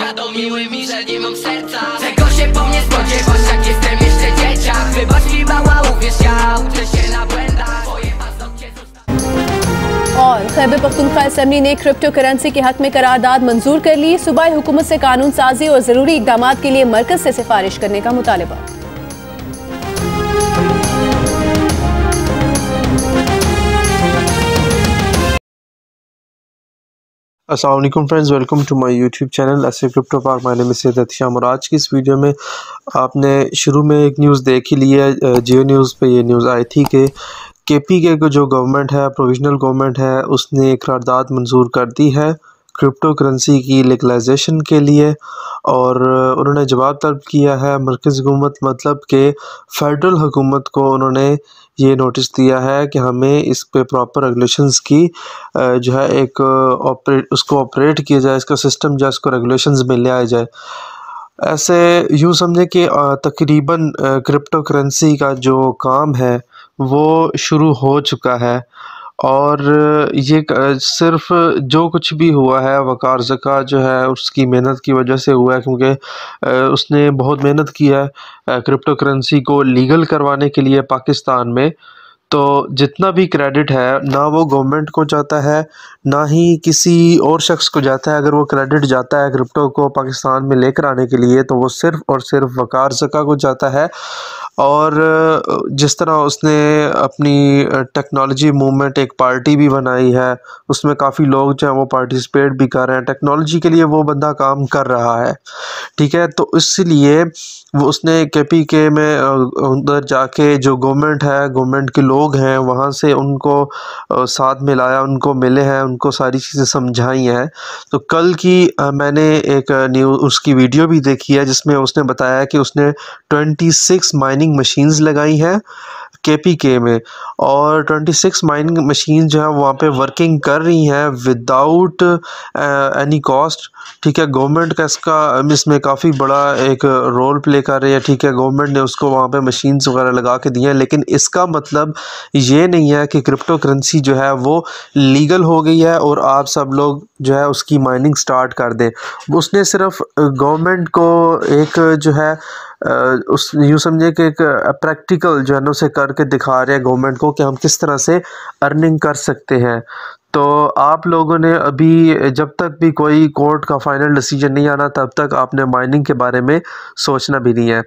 uświadomiły mi, że nie mam serca. Czego się po mnie spodziewasz, jak jestem jeszcze dzieciak? Wybacz mi mała, uwierz, ja uczę się na błędach. और Khyber Pakhtunkhwa assembly ने crypto currency के हक में करारदाद मंजूर कर ली। सूबाई हुकूमत से कानून साजी और ज़रूरी इकदाम के लिए मरकज़ से सिफारिश करने का मुतालबा। अस्सलाम वालेकुम friends, welcome to my YouTube channel SA crypto bag. My name is Syed Shyam और आज की इस वीडियो में आपने शुरू में एक न्यूज़ देख ही ली है, जियो न्यूज़ पे ये न्यूज़ आई थी कि केपीके को जो गवर्नमेंट है, प्रोविजनल गवर्नमेंट है, उसने करारदाद मंजूर कर दी है क्रिप्टो करेंसी की लीगलाइजेशन के लिए। और उन्होंने जवाब तलब किया है मरकज़ी हुकूमत, मतलब कि फेडरल हुकूमत को उन्होंने ये नोटिस दिया है कि हमें इस पे प्रॉपर रेगुलेशंस की जो है एक ऑपरेट किया जाए, इसका सिस्टम जो है उसको रेगुलेशंस में ले आया जाए। ऐसे यूँ समझें कि तकरीबन क्रिप्टो करेंसी का जो काम है वो शुरू हो चुका है और ये सिर्फ जो कुछ भी हुआ है वकार ज़का जो है उसकी मेहनत की वजह से हुआ है, क्योंकि उसने बहुत मेहनत की है क्रिप्टो करेंसी को लीगल करवाने के लिए पाकिस्तान में। तो जितना भी क्रेडिट है ना वो गवर्नमेंट को जाता है, ना ही किसी और शख्स को जाता है। अगर वो क्रेडिट जाता है क्रिप्टो को पाकिस्तान में लेकर आने के लिए तो वो सिर्फ़ और सिर्फ वकार ज़का को जाता है। और जिस तरह उसने अपनी टेक्नोलॉजी मूवमेंट एक पार्टी भी बनाई है, उसमें काफ़ी लोग जो हैं वो पार्टिसिपेट भी कर रहे हैं, टेक्नोलॉजी के लिए वो बंदा काम कर रहा है, ठीक है। तो इसलिए वो उसने केपीके में उधर जाके जो गवर्नमेंट है, गवर्नमेंट के लोग हैं, वहाँ से उनको साथ में लाया, उनको मिले हैं, उनको सारी चीज़ें समझाई हैं। तो कल की मैंने एक न्यूज़ उसकी वीडियो भी देखी है जिसमें उसने बताया कि उसने 26 माइनिंग मशीन्स लगाई हैं केपीके में और 26 माइनिंग मशीन जो है वहाँ पे वर्किंग कर रही हैं विदाउट एनी कॉस्ट, ठीक है। गवर्नमेंट का इसका इसमें काफ़ी बड़ा एक रोल प्ले कर रही है, ठीक है। गवर्नमेंट ने उसको वहाँ पे मशीन्स वगैरह लगा के दिए हैं, लेकिन इसका मतलब ये नहीं है कि क्रिप्टो करेंसी जो है वो लीगल हो गई है और आप सब लोग जो है उसकी माइनिंग स्टार्ट कर दें। उसने सिर्फ गवर्नमेंट को एक जो है उस यूँ समझे कि एक प्रैक्टिकल जो है ना उसे करके दिखा रहे हैं गवर्नमेंट को कि हम किस तरह से अर्निंग कर सकते हैं। तो आप लोगों ने अभी जब तक भी कोई कोर्ट का फाइनल डिसीजन नहीं आना तब तक आपने माइनिंग के बारे में सोचना भी नहीं है।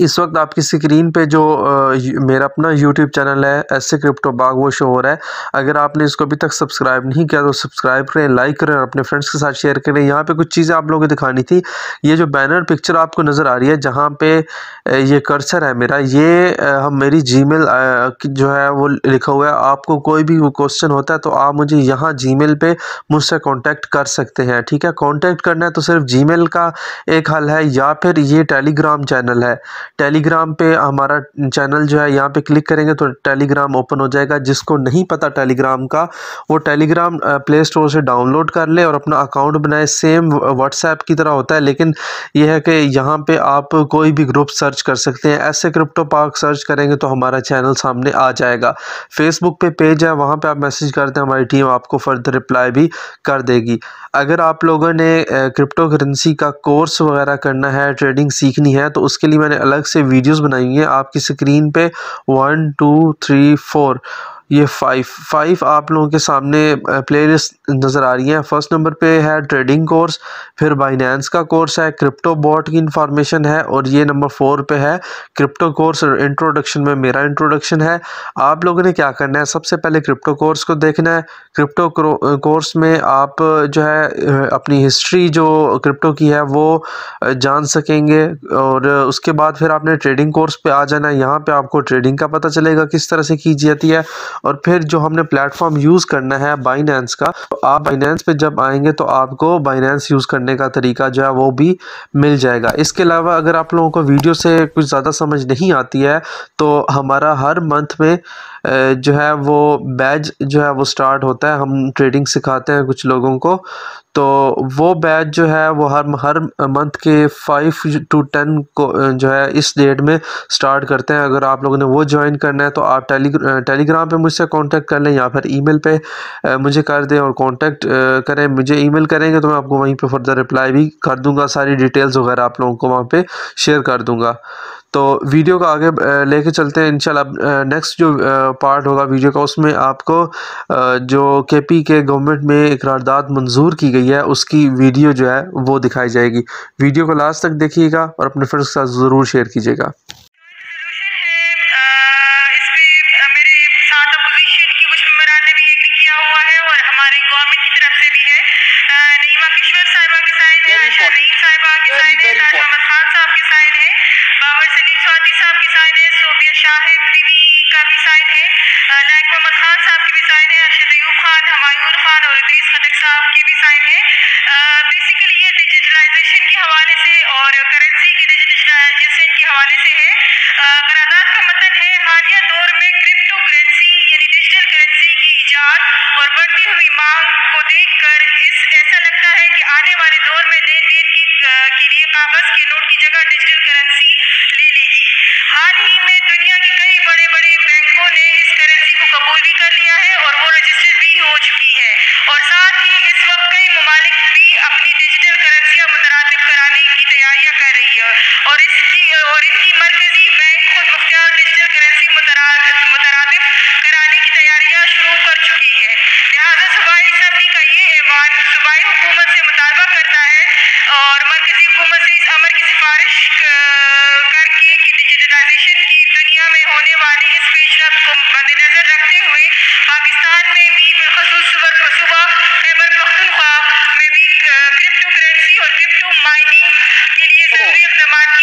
इस वक्त आपकी स्क्रीन पे जो मेरा अपना यूट्यूब चैनल है एसए क्रिप्टो बैग वो शो हो रहा है। अगर आपने इसको अभी तक सब्सक्राइब नहीं किया तो सब्सक्राइब करें, लाइक करें और अपने फ्रेंड्स के साथ शेयर करें। यहाँ पे कुछ चीज़ें आप लोगों को दिखानी थी। ये जो बैनर पिक्चर आपको नज़र आ रही है जहाँ पे ये कर्सर है मेरा, ये हम मेरी जीमेल जो है वो लिखा हुआ है। आपको कोई भी क्वेश्चन होता है तो आप मुझे यहाँ जीमेल पर मुझसे कॉन्टैक्ट कर सकते हैं, ठीक है। कॉन्टैक्ट करना है तो सिर्फ जीमेल का एक हल है या फिर ये टेलीग्राम चैनल है। टेलीग्राम पे हमारा चैनल जो है यहाँ पे क्लिक करेंगे तो टेलीग्राम ओपन हो जाएगा। जिसको नहीं पता टेलीग्राम का वो टेलीग्राम प्ले स्टोर से डाउनलोड कर ले और अपना अकाउंट बनाए। सेम व्हाट्सएप की तरह होता है, लेकिन यह है कि यहाँ पे आप कोई भी ग्रुप सर्च कर सकते हैं। ऐसे क्रिप्टो पार्क सर्च करेंगे तो हमारा चैनल सामने आ जाएगा। फेसबुक पे पेज है, वहाँ पर आप मैसेज करते हैं, हमारी टीम आपको फर्दर रिप्लाई भी कर देगी। अगर आप लोगों ने क्रिप्टो करेंसी का कोर्स वगैरह करना है, ट्रेडिंग सीखनी है, तो उसके लिए मैंने अलग से वीडियोस बनाई हैं। आपकी स्क्रीन पे 1 2 3 4 ये 5 आप लोगों के सामने प्लेलिस्ट नज़र आ रही है। फर्स्ट नंबर पे है ट्रेडिंग कोर्स, फिर बाइनेंस का कोर्स है, क्रिप्टो बॉट की इंफॉर्मेशन है और ये नंबर 4 पे है क्रिप्टो कोर्स और इंट्रोडक्शन में मेरा इंट्रोडक्शन है। आप लोगों ने क्या करना है, सबसे पहले क्रिप्टो कोर्स को देखना है। क्रिप्टो कोर्स में आप जो है अपनी हिस्ट्री जो क्रिप्टो की है वो जान सकेंगे और उसके बाद फिर आपने ट्रेडिंग कोर्स पर आ जाना है। यहाँ पर आपको ट्रेडिंग का पता चलेगा किस तरह से की जाती है और फिर जो हमने प्लेटफॉर्म यूज़ करना है बाइनेंस का, तो आप बाइनेंस पे जब आएंगे तो आपको बाइनेंस यूज़ करने का तरीका जो है वो भी मिल जाएगा। इसके अलावा अगर आप लोगों को वीडियो से कुछ ज़्यादा समझ नहीं आती है तो हमारा हर मंथ में जो है वो बैच जो है वो स्टार्ट होता है, हम ट्रेडिंग सिखाते हैं कुछ लोगों को। तो वो बैच जो है वो हर मंथ के 5 to 10 को जो है इस डेट में स्टार्ट करते हैं। अगर आप लोगों ने वो ज्वाइन करना है तो आप टेलीग्राम पे मुझसे कांटेक्ट कर लें या फिर ईमेल पे मुझे कर दें और कांटेक्ट करें। मुझे ईमेल करेंगे तो मैं आपको वहीं पे फर्दर रिप्लाई भी कर दूंगा, सारी डिटेल्स वगैरह आप लोगों को वहाँ पर शेयर कर दूँगा। तो वीडियो का आगे लेके चलते हैं इंशाल्लाह। नेक्स्ट जो पार्ट होगा वीडियो का उसमें आपको जो केपीके गवर्नमेंट में इकरारदाद मंजूर की गई है उसकी वीडियो जो है वो दिखाई जाएगी। वीडियो को लास्ट तक देखिएगा और अपने फ्रेंड्स के साथ ज़रूर शेयर कीजिएगा। माइनिंग के लिए जरूरी इक़दाम